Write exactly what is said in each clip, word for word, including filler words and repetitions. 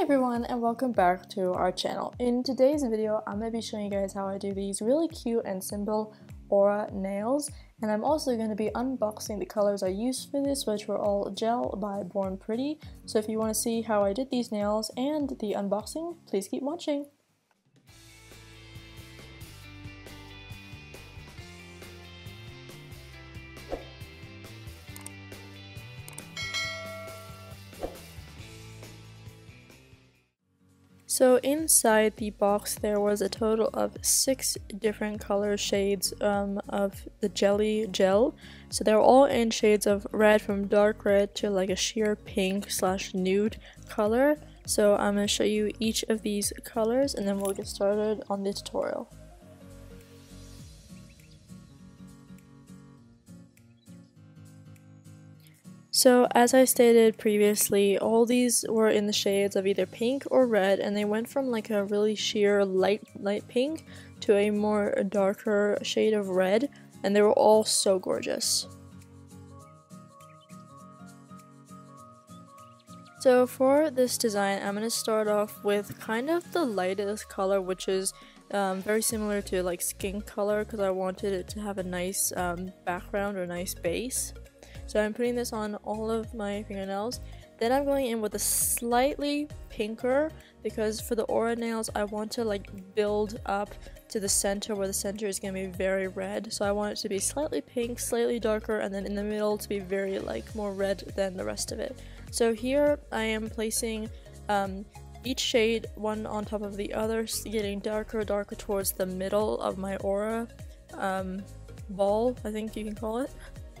Hi everyone and welcome back to our channel. In today's video I'm going to be showing you guys how I do these really cute and simple Aura nails, and I'm also going to be unboxing the colors I used for this, which were all gel by Born Pretty. So if you want to see how I did these nails and the unboxing, please keep watching. So inside the box there was a total of six different color shades um, of the jelly gel. So they were all in shades of red, from dark red to like a sheer pink slash nude color. So I'm going to show you each of these colors and then we'll get started on the tutorial. So as I stated previously, all these were in the shades of either pink or red, and they went from like a really sheer light light pink to a more darker shade of red, and they were all so gorgeous. So for this design, I'm going to start off with kind of the lightest color, which is um, very similar to like skin color, because I wanted it to have a nice um, background or nice base. So I'm putting this on all of my fingernails. Then I'm going in with a slightly pinker, because for the Aura nails I want to like build up to the center, where the center is going to be very red. So I want it to be slightly pink, slightly darker, and then in the middle to be very like more red than the rest of it. So here I am placing um, each shade one on top of the other, getting darker, darker towards the middle of my Aura um, ball, I think you can call it.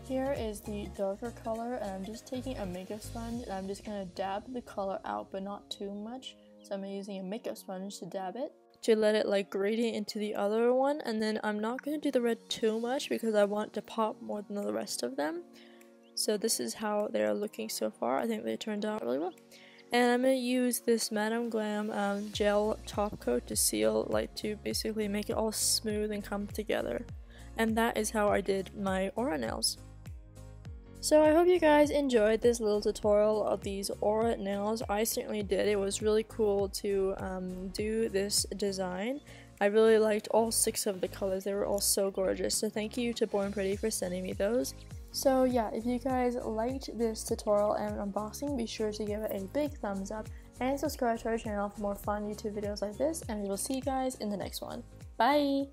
Here is the darker color, and I'm just taking a makeup sponge and I'm just going to dab the color out, but not too much. So I'm using a makeup sponge to dab it, to let it like gradient into the other one. And then I'm not going to do the red too much because I want it to pop more than the rest of them. So this is how they are looking so far. I think they turned out really well. And I'm going to use this Madame Glam um, gel top coat to seal, like to basically make it all smooth and come together. And that is how I did my Aura nails. So I hope you guys enjoyed this little tutorial of these Aura nails. I certainly did. It was really cool to um, do this design. I really liked all six of the colors. They were all so gorgeous. So thank you to Born Pretty for sending me those. So yeah, if you guys liked this tutorial and unboxing, be sure to give it a big thumbs up and subscribe to our channel for more fun YouTube videos like this. And we will see you guys in the next one. Bye!